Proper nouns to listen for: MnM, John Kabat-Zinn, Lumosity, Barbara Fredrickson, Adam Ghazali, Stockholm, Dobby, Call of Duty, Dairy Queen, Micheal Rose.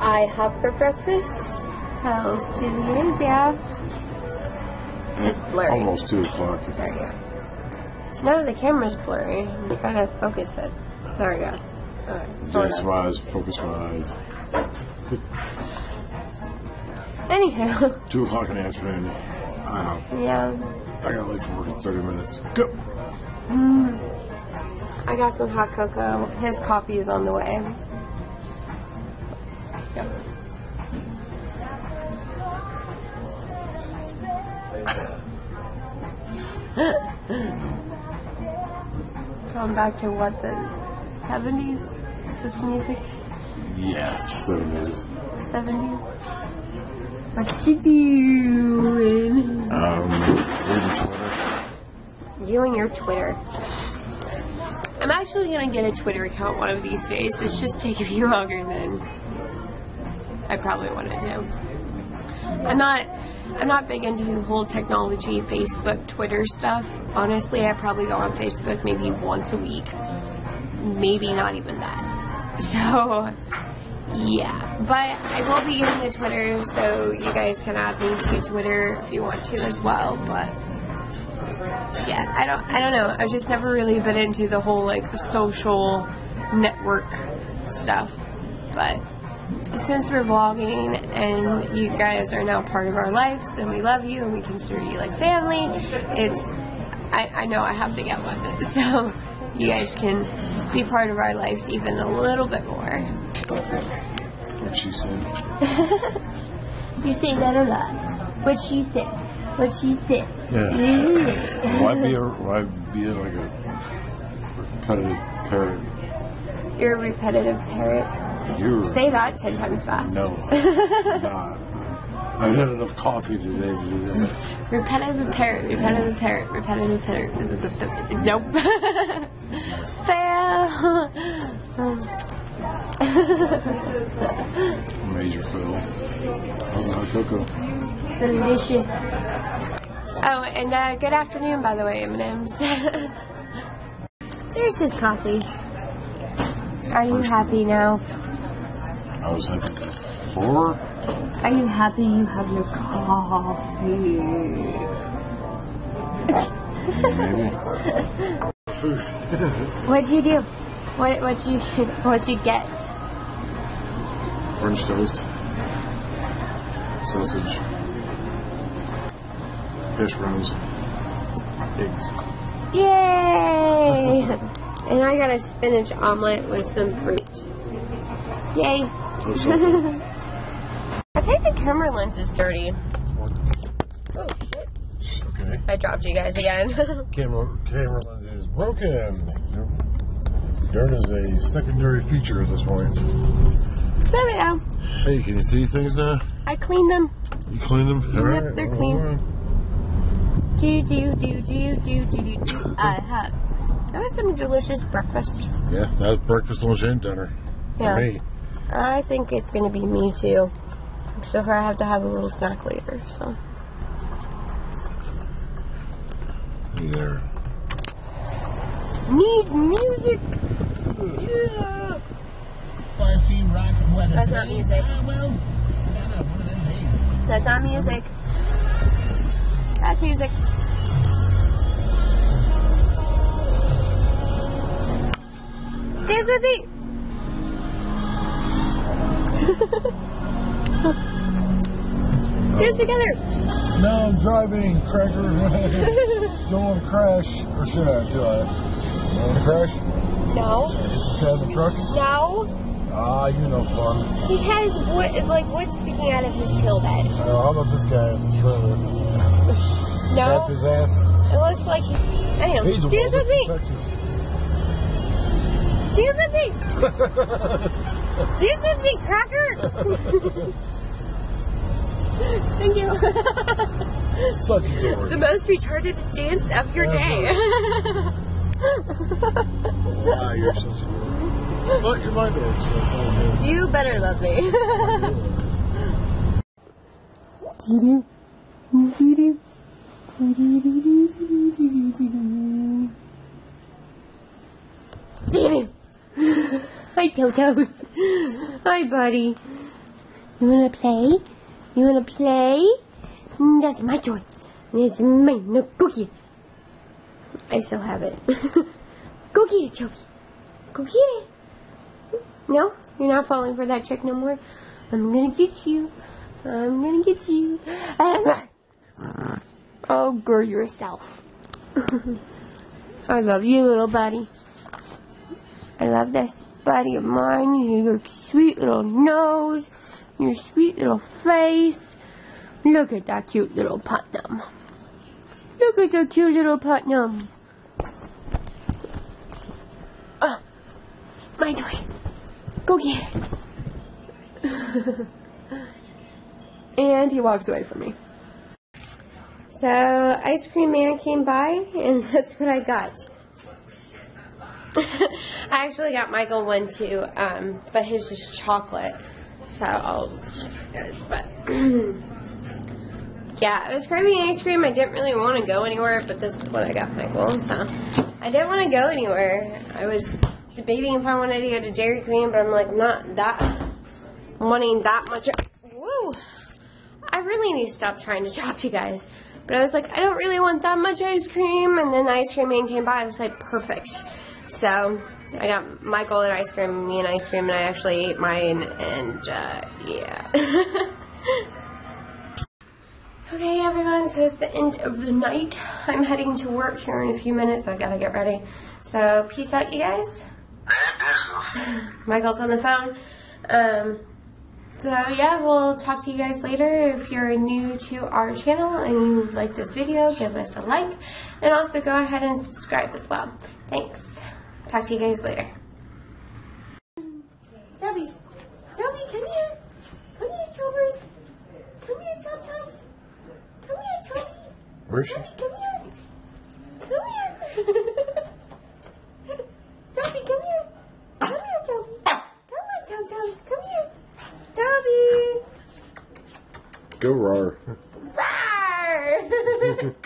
I have for breakfast. How else do it is, yeah. It's blurry. Almost 2 o'clock. There you go. So now the camera's blurry. I'm trying to focus it. There we go. Right, that's my eyes. Focus my eyes. Anyhow. 2 o'clock in the afternoon. Yeah. I got late for work in 30 minutes. Go. I got some hot cocoa. His coffee is on the way. Yep. Going back to what, the 70s? This music? Yeah, 70s. 70s? What you doing? Reading Twitter. You and your Twitter. I'm actually going to get a Twitter account one of these days. It's just taking me longer than I probably want to do. I'm not big into the whole technology, Facebook, Twitter stuff. Honestly, I probably go on Facebook maybe once a week. Maybe not even that. So, yeah. But I will be getting a Twitter, so you guys can add me to Twitter if you want to as well. But, yeah, I don't know. I've just never really been into the whole, like, social network stuff. But since we're vlogging and you guys are now part of our lives and we love you and we consider you like family, it's, I know I have to get one, so you guys can be part of our lives even a little bit more. What she said. You say that a lot. What she said. What she said. Yeah. Why be like a repetitive parrot? You're a repetitive parrot. You're, say that 10 times fast. No, I'm not. I've had enough coffee today to do that. Repetitive parrot, repetitive parrot, repetitive parrot. Nope. Fail. Major fail. How's the hot cocoa? Delicious. Oh, and good afternoon, by the way, M&M's. There's his coffee. Are you happy now? I was happy before. Are you happy you have your coffee? Maybe. Food. What'd you do? What'd you get? French toast, sausage, hash browns, eggs. Yay! And I got a spinach omelet with some fruit. Yay! I think the camera lens is dirty. Oh shit! Okay. I dropped you guys again. camera lens is broken. Dirt is a secondary feature at this point. There we go. Hey, can you see things now? I cleaned them. You cleaned them? Yep, right. They're clean. Right. Do. I have. That was some delicious breakfast. Yeah, that was breakfast, lunch, and dinner. Yeah. For me. I think it's going to be me too. So far I have to have a little snack later, so. Hey there. Need music! Yeah! Classy rock weather. That's not music. That's not music. That's music. Dance with me! Dance together! No, I'm driving, cracker. Don't want to crash. Or should I? Do I? You want to crash? No. Should I hit this guy in the truck? No. Ah, you know fun. He has wood sticking out of his tail bed. Oh, how about this guy in the trailer? No. Tap his ass? It looks like he... Anyhow, he's dance with me! Dance with me! Dance with me, cracker! Thank you. Such a good word. The most retarded dance of your day. Wow, you're such a good one. But you're my dog, so it's all good. You better love me. Hi, Totos. Hi, buddy. You wanna play? You wanna play? That's my toy. It's mine, no cookie. I still have it. Go get it, Toby. Go get it. No, you're not falling for that trick no more. I'm gonna get you. I'm gonna get you. Oh, girl, yourself. I love you, little buddy. I love this buddy of mine. Your sweet little nose. Your sweet little face. Look at that cute little Putnam. Look at that cute little Putnam. Oh, my toy. Go get it. And he walks away from me. So, Ice Cream Man came by, and that's what I got. I actually got Michael one too, but his is chocolate. So, I'll show you guys, but... Yeah, I was craving ice cream. I didn't really want to go anywhere, but this is what I got Michael, so. I didn't want to go anywhere. I was debating if I wanted to go to Dairy Queen, but I'm like, not that, wanting that much. Woo! I really need to stop trying to talk to you guys. But I was like, I don't really want that much ice cream, and then the ice cream man came by. I was like, perfect. So, I got Michael an ice cream, me an ice cream, and I actually ate mine, and, yeah. Okay, everyone, so it's the end of the night. I'm heading to work here in a few minutes. I've got to get ready. So, peace out, you guys. Michael's on the phone. So, yeah, we'll talk to you guys later. If you're new to our channel and you like this video, give us a like. And also go ahead and subscribe as well. Thanks. Talk to you guys later. Dobby. Dobby, come here. Come here, Tobers. Come here, Tom-Toms. Where is she? Toby, come here. Come here. Toby, come here. Come here, Toby. Come on, Tom Tom. Come here. Toby. Go roar. Roar.